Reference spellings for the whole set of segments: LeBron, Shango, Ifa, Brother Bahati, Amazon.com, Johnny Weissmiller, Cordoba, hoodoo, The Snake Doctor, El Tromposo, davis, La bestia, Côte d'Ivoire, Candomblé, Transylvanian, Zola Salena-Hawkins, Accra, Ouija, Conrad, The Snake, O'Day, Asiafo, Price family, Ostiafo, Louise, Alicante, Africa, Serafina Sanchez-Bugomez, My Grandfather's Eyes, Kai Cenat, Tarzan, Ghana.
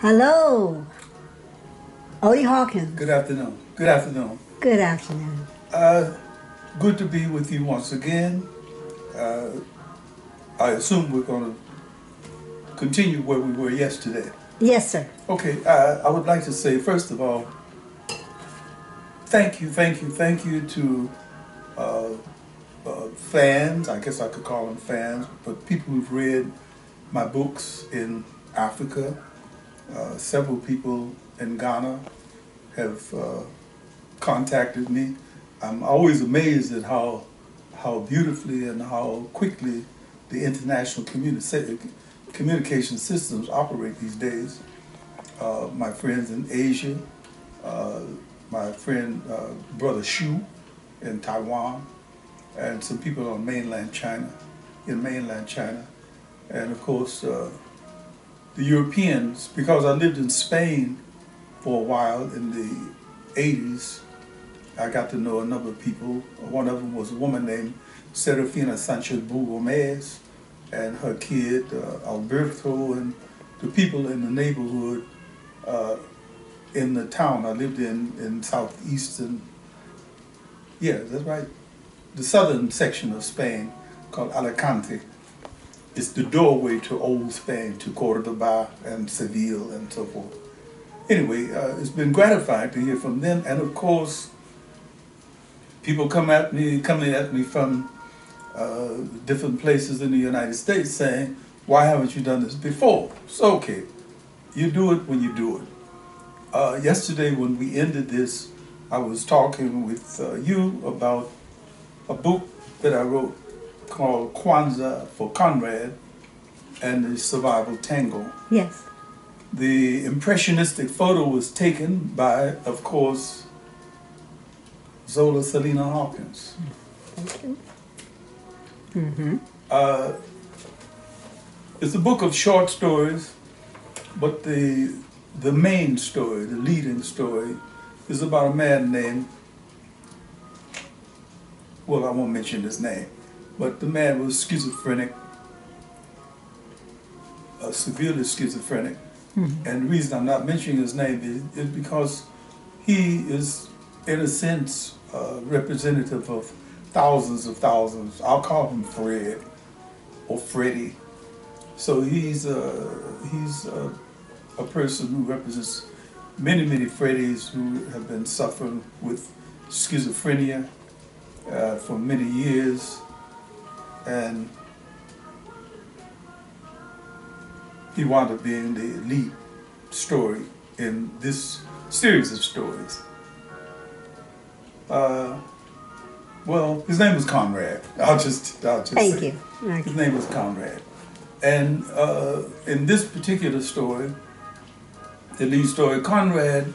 Hello, Odie Hawkins. Good afternoon. Good afternoon. Good afternoon. Good to be with you once again. I assume we're going to continue where we were yesterday. Yes, sir. Okay, I would like to say, first of all, thank you to fans, I guess I could call them fans, but people who've read my books in Africa. Several people in Ghana have contacted me. I'm always amazed at how beautifully and how quickly the international communication systems operate these days. My friends in Asia, my friend Brother Shu in Taiwan, and some people on mainland China, and of course the Europeans, because I lived in Spain for a while in the 80s, I got to know a number of people. One of them was a woman named Serafina Sanchez-Bugomez and her kid, Alberto, and the people in the neighborhood in the town I lived in southeastern, yeah, that's right, the southern section of Spain called Alicante. It's the doorway to old Spain, to Cordoba and Seville and so forth. Anyway, it's been gratifying to hear from them, and of course, people coming at me from different places in the United States saying, "Why haven't you done this before?" So okay, you do it when you do it. Yesterday, when we ended this, I was talking with you about a book that I wrote called Kwanzaa for Conrad and the Survival Tango. Yes. The impressionistic photo was taken by, of course, Zola Salena-Hawkins. Thank you. Mm-hmm. It's a book of short stories, but the main story, the leading story, is about a man named, well, I won't mention his name, but the man was schizophrenic, severely schizophrenic. Mm-hmm. And the reason I'm not mentioning his name is because he is, in a sense, representative of thousands. I'll call him Fred or Freddie. So he's a person who represents many Freddies who have been suffering with schizophrenia for many years. And he wound up being the lead story in this series of stories. Well, his name was Conrad. I'll just Thank say. You. Okay. His name was Conrad. And in this particular story, the lead story, Conrad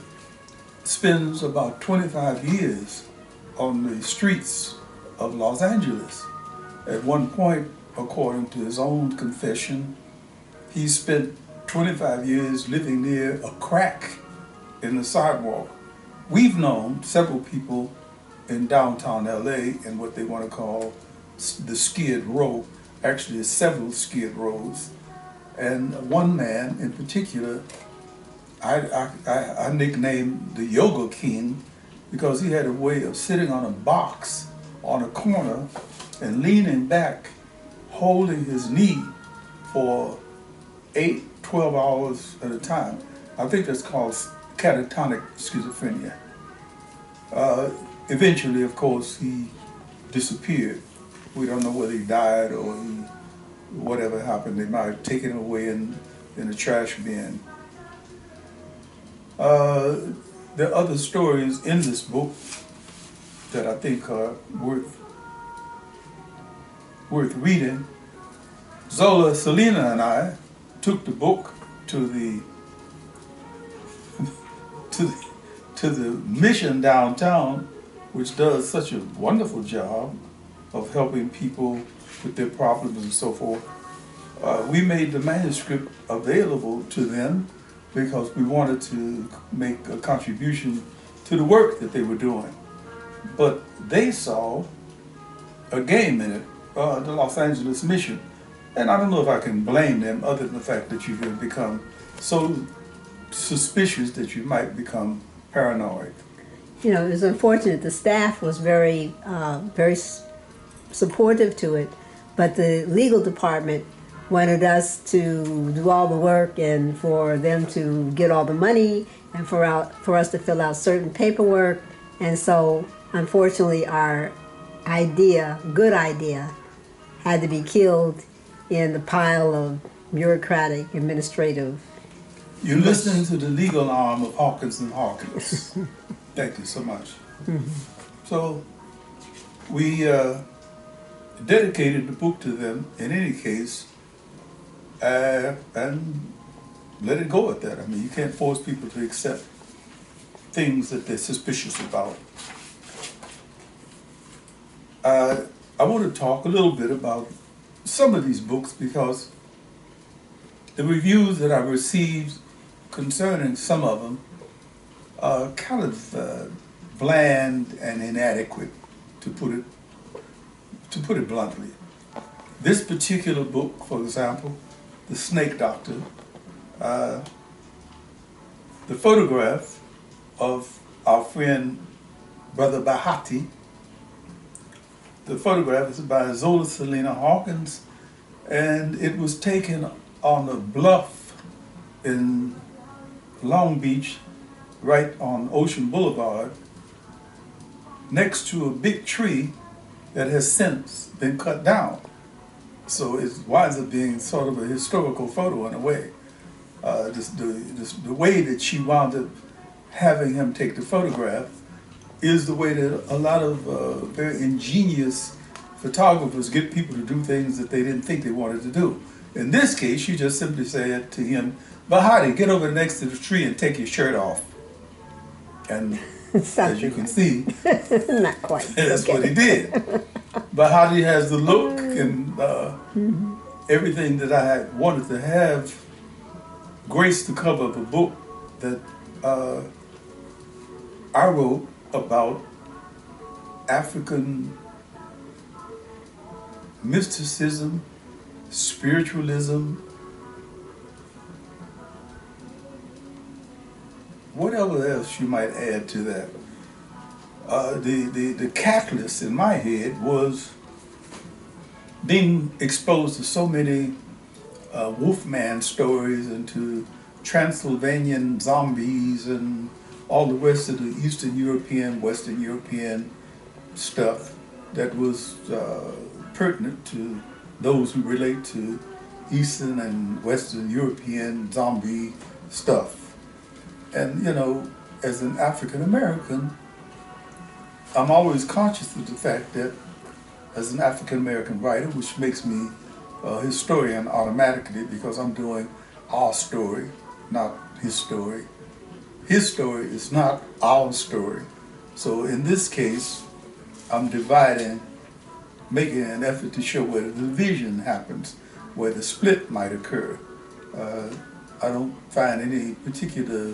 spends about 25 years on the streets of Los Angeles. At one point, according to his own confession, he spent 25 years living near a crack in the sidewalk. We've known several people in downtown LA in what they want to call the Skid Row, actually several Skid Rows. And one man in particular, I nicknamed the Yoga King because he had a way of sitting on a box on a corner and leaning back, holding his knee for 8-12 hours at a time. I think that's called catatonic schizophrenia. Eventually, of course, he disappeared. We don't know whether he died or whatever happened. They might have taken him away in a trash bin. There are other stories in this book that I think are worth reading. Zola Salena and I took the book to the mission downtown, which does such a wonderful job of helping people with their problems and so forth. We made the manuscript available to them because we wanted to make a contribution to the work that they were doing. But they saw a game in it, the Los Angeles mission. And I don't know if I can blame them other than the fact that you can become so suspicious that you might become paranoid. You know, it was unfortunate. The staff was very, very supportive to it, but the legal department wanted us to do all the work and for them to get all the money and for us to fill out certain paperwork. And so, unfortunately, our idea, good idea, had to be killed in the pile of bureaucratic administrative. You listened to the legal arm of Hawkins and Hawkins. Thank you so much. Mm-hmm. So we dedicated the book to them in any case and let it go at that. I mean, you can't force people to accept things that they're suspicious about. I want to talk a little bit about some of these books because the reviews that I received concerning some of them are kind of bland and inadequate, to put it bluntly. This particular book, for example, The Snake Doctor, the photograph of our friend Brother Bahati. The photograph is by Zola Salena-Hawkins, and it was taken on a bluff in Long Beach, right on Ocean Boulevard, next to a big tree that has since been cut down. So it winds up being sort of a historical photo in a way. The way that she wound up having him take the photograph is the way that a lot of very ingenious photographers get people to do things that they didn't think they wanted to do. In this case, she just simply said to him, Bahati, get over next to the tree and take your shirt off. And as you can see, not quite. That's okay. What he did. Bahati has the look and everything that I had wanted to have graced the cover of a book that I wrote about African mysticism, spiritualism, whatever else you might add to that. The catalyst in my head was being exposed to so many Wolfman stories and to Transylvanian zombies and all the rest of the Eastern European, Western European stuff that was pertinent to those who relate to Eastern and Western European zombie stuff. And, you know, as an African American, I'm always conscious of the fact that as an African American writer, which makes me a historian automatically because I'm doing our story, not his story. His story is not our story. So in this case, I'm dividing, making an effort to show where the division happens, where the split might occur. I don't find any particular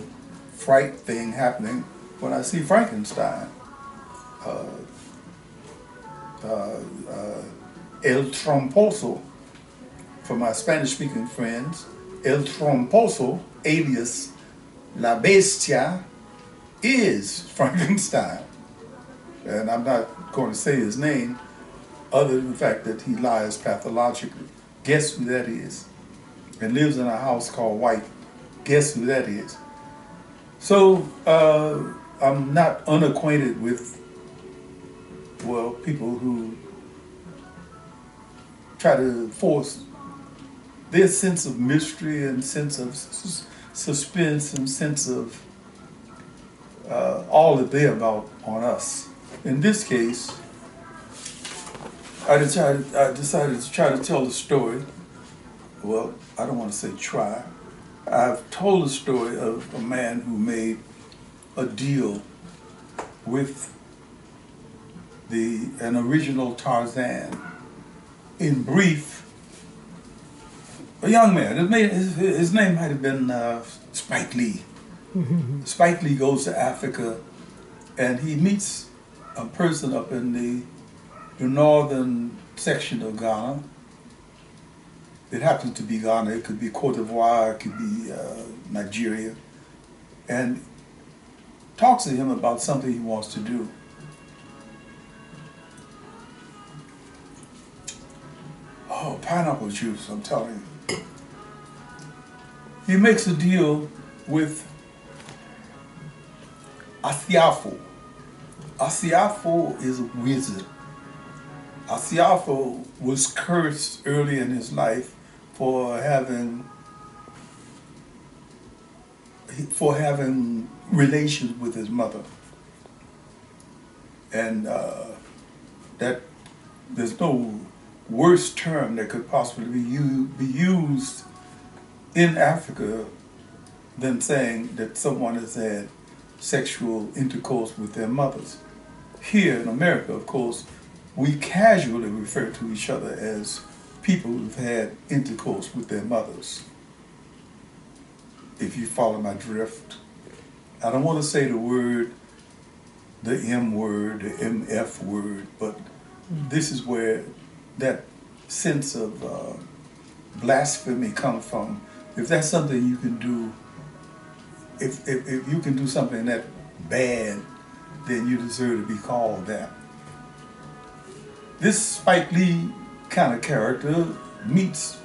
fright thing happening when I see Frankenstein. El Tromposo, for my Spanish-speaking friends, El Tromposo, alias La Bestia, is Frankenstein. And I'm not going to say his name other than the fact that he lies pathologically. Guess who that is? And lives in a house called White. Guess who that is? So I'm not unacquainted with, well, people who try to force their sense of mystery and sense of suspense and sense of all that they're about on us. In this case, I decided to try to tell the story. Well, I don't want to say try. I've told the story of a man who made a deal with an original Tarzan. In brief, a young man, his name might have been Spike Lee. Spike Lee goes to Africa and he meets a person up in the northern section of Ghana. It happens to be Ghana, it could be Côte d'Ivoire, it could be Nigeria. and talks to him about something he wants to do. Oh, pineapple juice, I'm telling you. He makes a deal with Asiafo. Asiafo is a wizard. Asiafo was cursed early in his life for having relations with his mother, and that there's no worse term that could possibly be used in Africa than saying that someone has had sexual intercourse with their mothers. Here in America, of course, we casually refer to each other as people who've had intercourse with their mothers. If you follow my drift, I don't want to say the word, the M word, the MF word, but this is where that sense of blasphemy comes from. If that's something you can do, if you can do something that bad, then you deserve to be called that. This Spike Lee kind of character meets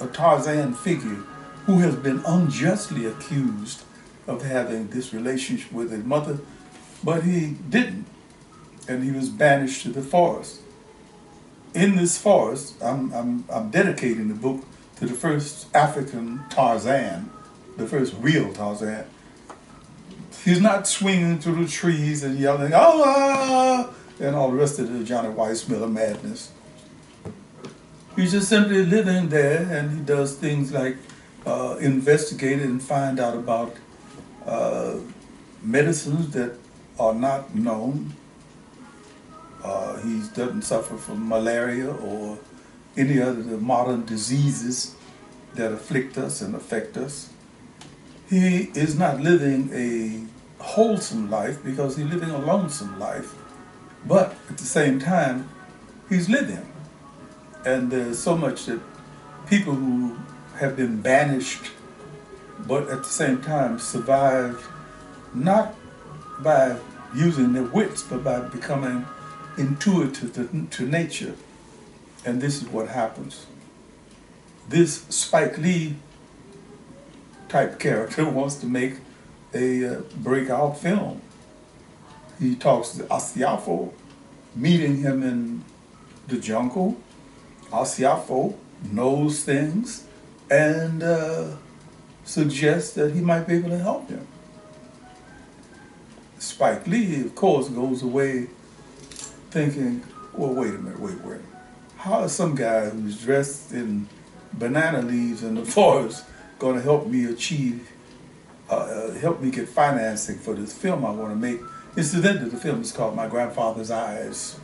a Tarzan figure who has been unjustly accused of having this relationship with his mother, but he didn't, and he was banished to the forest. In this forest, I'm dedicating the book to the first African Tarzan, the first real Tarzan. He's not swinging through the trees and yelling, "Allah!" and all the rest of the Johnny Weissmiller madness. He's just simply living there, and he does things like investigate and find out about medicines that are not known. He doesn't suffer from malaria or any other modern diseases that afflict us and affect us. He is not living a wholesome life because he's living a lonesome life, but at the same time, he's living. And there's so much that people who have been banished, but at the same time survived, not by using their wits, but by becoming intuitive to nature. And this is what happens. This Spike Lee type character wants to make a breakout film. He talks to Asiafo, meeting him in the jungle. Asiafo knows things and suggests that he might be able to help him. Spike Lee, of course, goes away thinking, well, wait a minute. How is some guy who's dressed in banana leaves in the forest going to help me achieve, help me get financing for this film I want to make? Incidentally, the film is called My Grandfather's Eyes,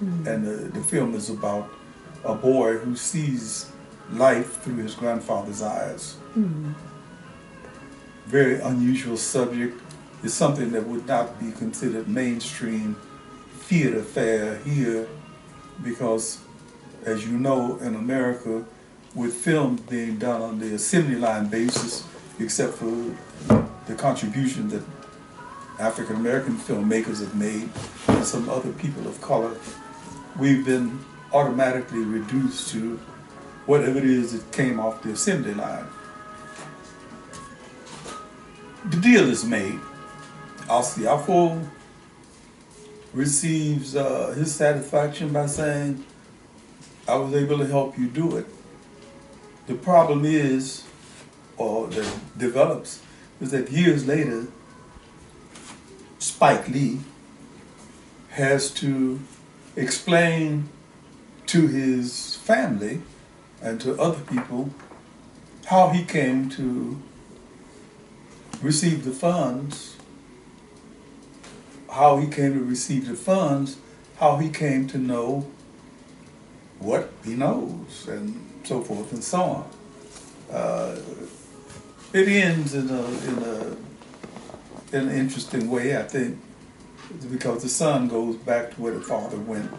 and the film is about a boy who sees life through his grandfather's eyes. Very unusual subject. It's something that would not be considered mainstream theater fare here because, as you know, in America, with films being done on the assembly line basis, except for the contribution that African-American filmmakers have made and some other people of color, we've been automatically reduced to whatever it is that came off the assembly line. The deal is made. Ostiafo receives his satisfaction by saying, I was able to help you do it. The problem is, or that develops, is that years later, Spike Lee has to explain to his family and to other people how he came to receive the funds, how he came to know what he knows, and so forth and so on. It ends in an interesting way, I think, because the son goes back to where the father went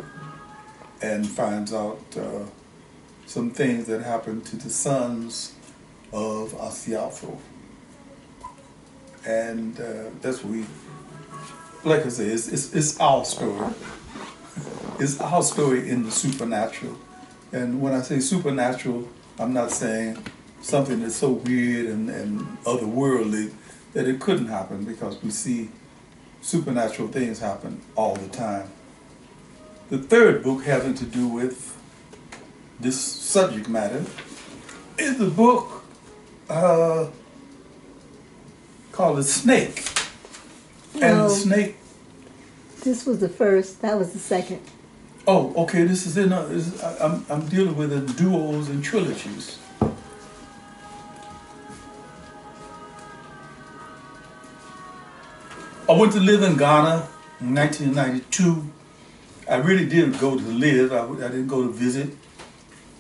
and finds out some things that happened to the sons of Asiafo. and that's what we, like I say, it's our story. It's our story in the supernatural. And when I say supernatural, I'm not saying something that's so weird and otherworldly that it couldn't happen, because we see supernatural things happen all the time. The third book having to do with this subject matter is the book called The Snake. No, and The Snake. This was the first, that was the second. Oh, okay, this is in, I'm dealing with in duos and trilogies. I went to live in Ghana in 1992. I really did go to live, I didn't go to visit.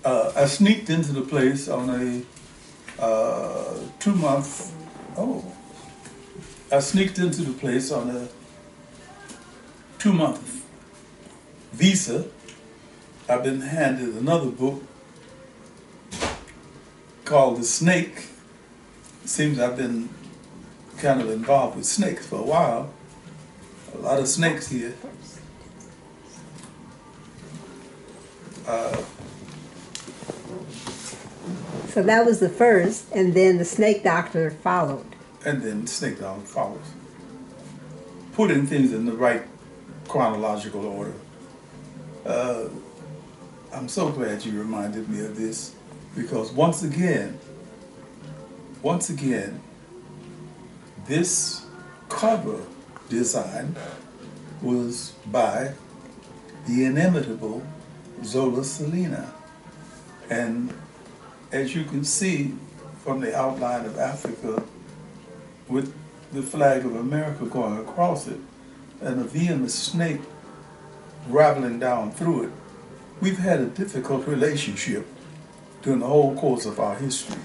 I sneaked into the place on a 2 month, I sneaked into the place on a 2 month visa. I've been handed another book called The Snake. It seems I've been kind of involved with snakes for a while. A lot of snakes here. So that was the first, and then The Snake Doctor followed. And then The Snake Doctor follows. Putting things in the right chronological order. I'm so glad you reminded me of this, because once again, this cover design was by the inimitable Zola Salena. And as you can see from the outline of Africa with the flag of America going across it and a vehement snake raveling down through it, we've had a difficult relationship during the whole course of our history.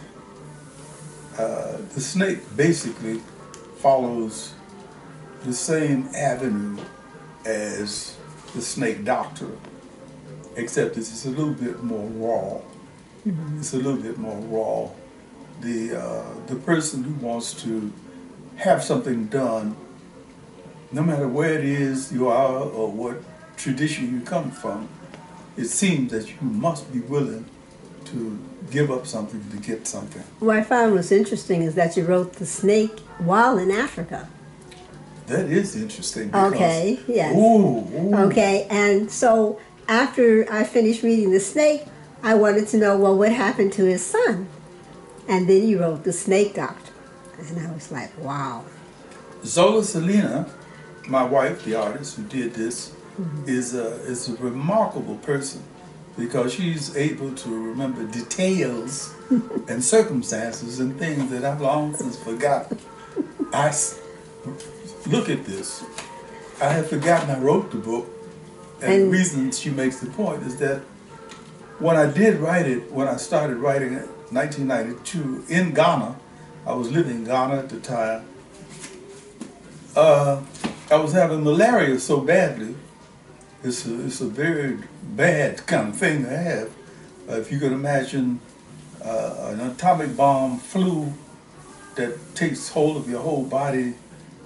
The snake basically follows the same avenue as The Snake Doctor, except it's a little bit more raw. Mm-hmm. It's a little bit more raw. The person who wants to have something done, no matter where it is you are or what tradition you come from, it seems that you must be willing to give up something to get something. What I found was interesting is that you wrote The Snake while in Africa. That is interesting. Because, okay, yes. Ooh, ooh. Okay, and so after I finished reading The Snake, I wanted to know, well, what happened to his son? And then you wrote The Snake Doctor. And I was like, wow. Zola Salena, my wife, the artist who did this, mm-hmm. is a remarkable person, because she's able to remember details and circumstances and things that I've long since forgotten. Look at this. I had forgotten I wrote the book, and the reason she makes the point is that when I did write it, when I started writing it in 1992 in Ghana, I was living in Ghana at the time, I was having malaria so badly. It's a very bad kind of thing to have. If you can imagine an atomic bomb flu that takes hold of your whole body,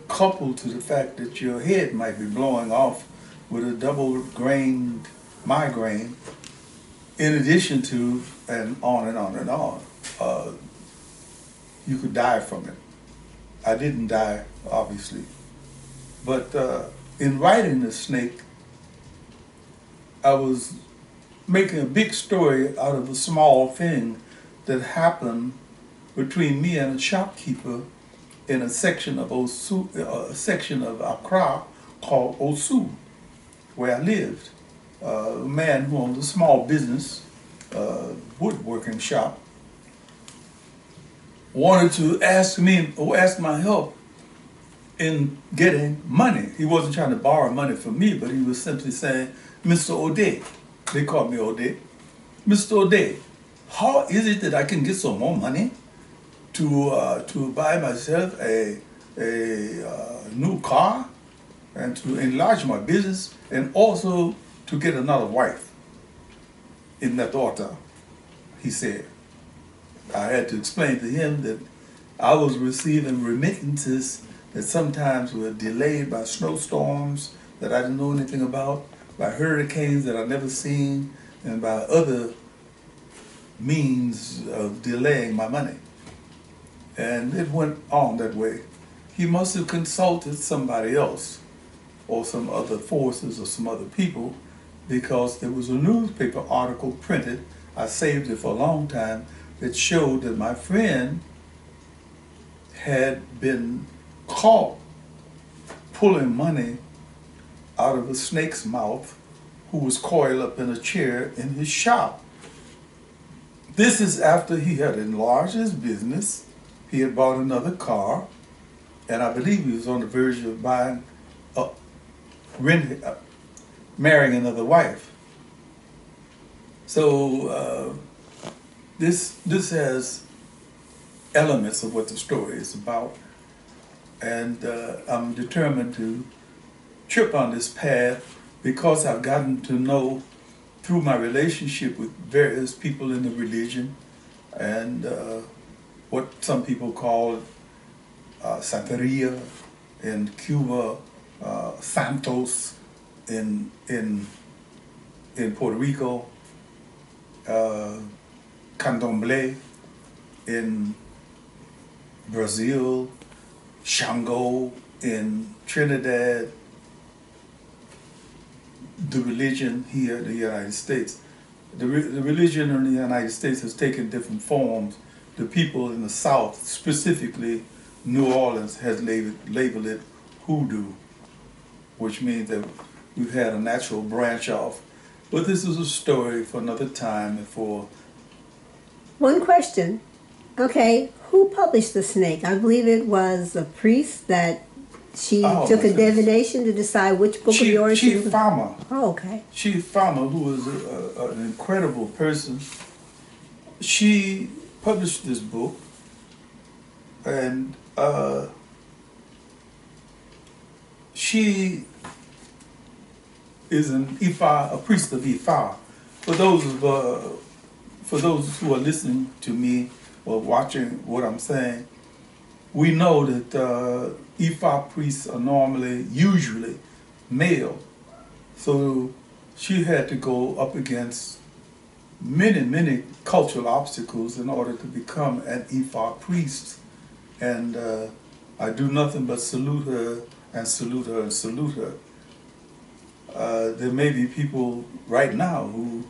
coupled to the fact that your head might be blowing off with a double-grained migraine, in addition to, and on and on and on. You could die from it. I didn't die, obviously. But in writing The Snake, I was making a big story out of a small thing that happened between me and a shopkeeper in a section of Osu, a section of Accra called Osu, where I lived. A man who owned a small business, woodworking shop, wanted to ask my help in getting money. He wasn't trying to borrow money from me, but he was simply saying, "Mr. O'Day," they called me O'Day, "Mr. O'Day, how is it that I can get some more money to buy myself a new car and to enlarge my business and also to get another wife?" "In that order," he said. I had to explain to him that I was receiving remittances that sometimes were delayed by snowstorms that I didn't know anything about, by hurricanes that I'd never seen, and by other means of delaying my money. And it went on that way. He must have consulted somebody else or some other forces or some other people, because there was a newspaper article printed, I saved it for a long time, that showed that my friend had been caught pulling money out of a snake's mouth who was coiled up in a chair in his shop. This is after he had enlarged his business, he had bought another car, and I believe he was on the verge of marrying another wife. So this has elements of what the story is about, and I'm determined to trip on this path because I've gotten to know through my relationship with various people in the religion and what some people call Santeria in Cuba, Santos in Puerto Rico, Candomblé in Brazil, Shango in Trinidad, the religion here in the United States. The religion in the United States has taken different forms. The people in the South, specifically New Orleans, has labeled it hoodoo, which means that we've had a natural branch off. But this is a story for another time and for... One question. Okay, who published The Snake? I believe it was a priest that took a divination to decide which book of yours. Chief Farmer. Oh, okay. Chief Farmer, who was an incredible person. She published this book, and she is an Ifa, a priest of Ifa. For those who are listening to me or watching what I'm saying, we know that Ifa priests are usually male. So she had to go up against many, many cultural obstacles in order to become an Ifa priest. And I do nothing but salute her and salute her and salute her. There may be people right now who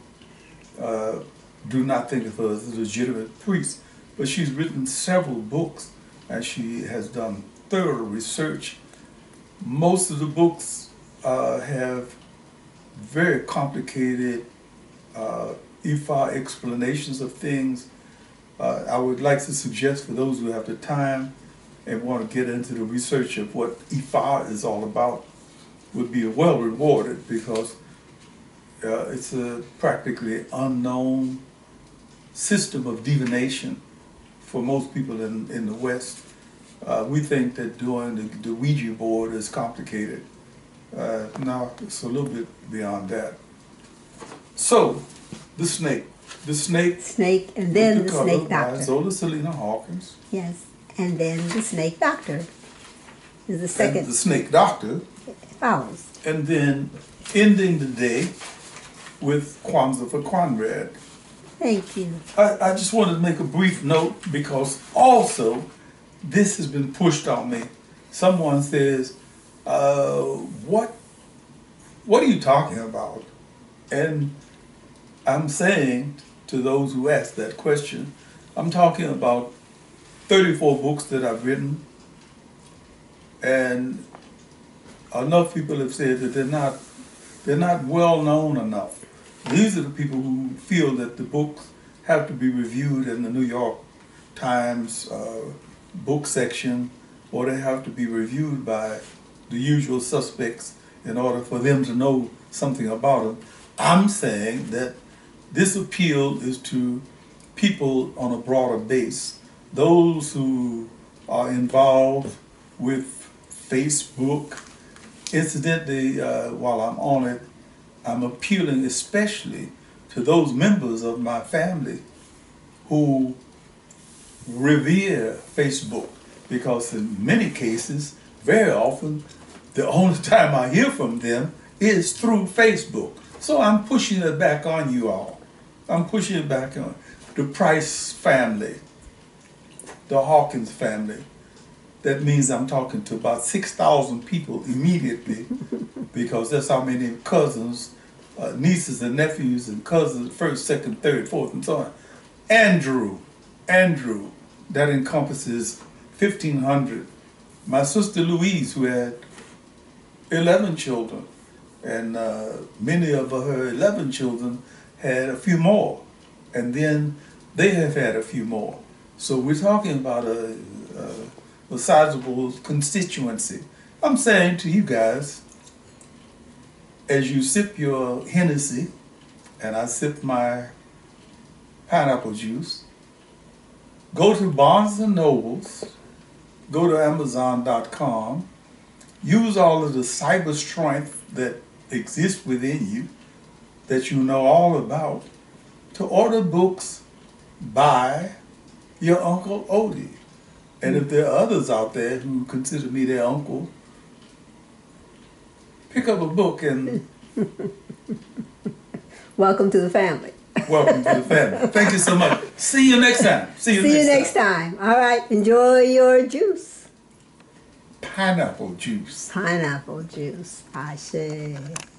do not think of her as a legitimate priest, but she's written several books and she has done thorough research. Most of the books have very complicated Ifa explanations of things. I would like to suggest, for those who have the time and want to get into the research of what Ifa is all about, would be well rewarded, because it's a practically unknown system of divination for most people in the West. We think that doing the Ouija board is complicated. Now it's a little bit beyond that. So, The Snake. The Snake. Snake, and then The Snake Doctor. Zola Salena-Hawkins. Yes, and then The Snake Doctor is the second. And The Snake Doctor follows. And then ending the day with Kwanzaa for Conrad. Thank you. I just wanted to make a brief note, because also this has been pushed on me. Someone says, what are you talking about? And I'm saying to those who ask that question, I'm talking about 34 books that I've written, and enough people have said that they're not well known enough. These are the people who feel that the books have to be reviewed in the New York Times book section, or they have to be reviewed by the usual suspects in order for them to know something about them. I'm saying that this appeal is to people on a broader base. Those who are involved with Facebook. Incidentally, while I'm on it, I'm appealing especially to those members of my family who revere Facebook, because in many cases, very often, the only time I hear from them is through Facebook. So I'm pushing it back on you all. I'm pushing it back on the Price family, the Hawkins family. That means I'm talking to about 6,000 people immediately, because that's how many cousins, nieces and nephews and cousins, first, second, third, fourth, and so on. Andrew, that encompasses 1,500. My sister Louise, who had 11 children, and many of her 11 children had a few more, and then they have had a few more. So we're talking about a sizable constituency. I'm saying to you guys, as you sip your Hennessy, and I sip my pineapple juice, go to Barnes & Nobles, go to Amazon.com, use all of the cyber strength that exists within you, that you know all about, to order books by your Uncle Odie. And if there are others out there who consider me their uncle, pick up a book and... Welcome to the family. Welcome to the family. Thank you so much. See you next time. See you next time. All right. Enjoy your juice. Pineapple juice. Pineapple juice. Ashe.